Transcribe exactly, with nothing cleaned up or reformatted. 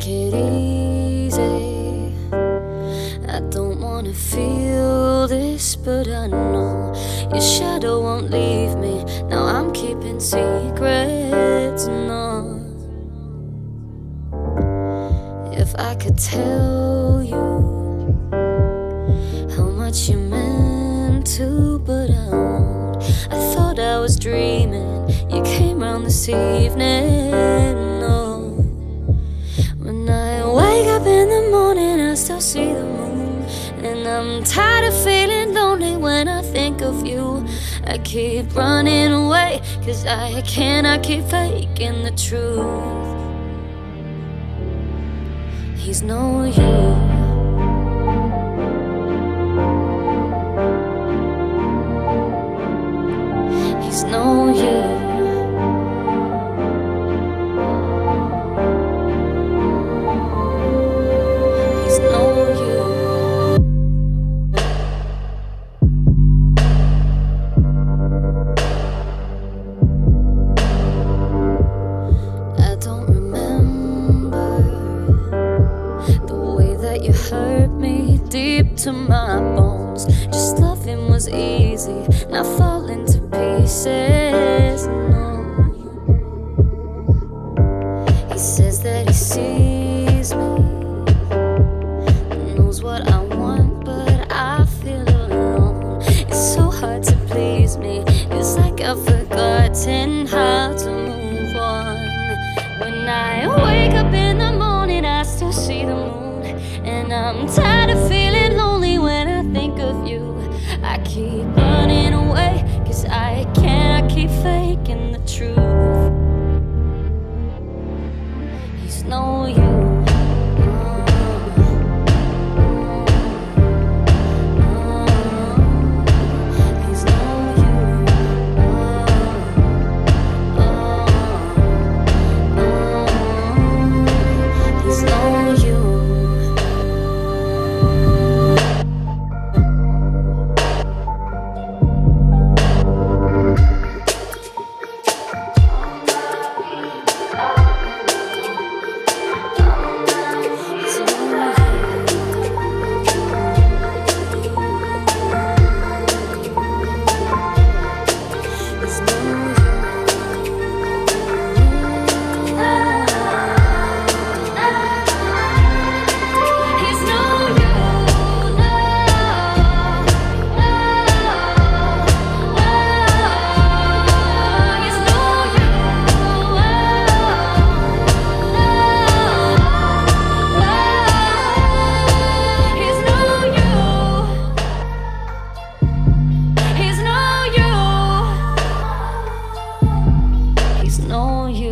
take it easy. I don't wanna feel this, but I know your shadow won't leave me. Now I'm keeping secrets, no. If I could tell you how much you meant to, but I won't. I thought I was dreaming. You came round this evening. See the moon, and I'm tired of feeling lonely when I think of you. I keep running away, cause I cannot keep faking the truth. He's no you. You hurt me deep to my bones. Just loving was easy, now falling to pieces, no. He says that he sees me, knows what I want, but I feel alone. It's so hard to please me, it's like I've forgotten how to move on. When I wake up in the morning, I still see the moon. And I'm tired of feeling lonely when I think of you. I keep running away, cause I can't keep faking the truth. He's no you. No, you.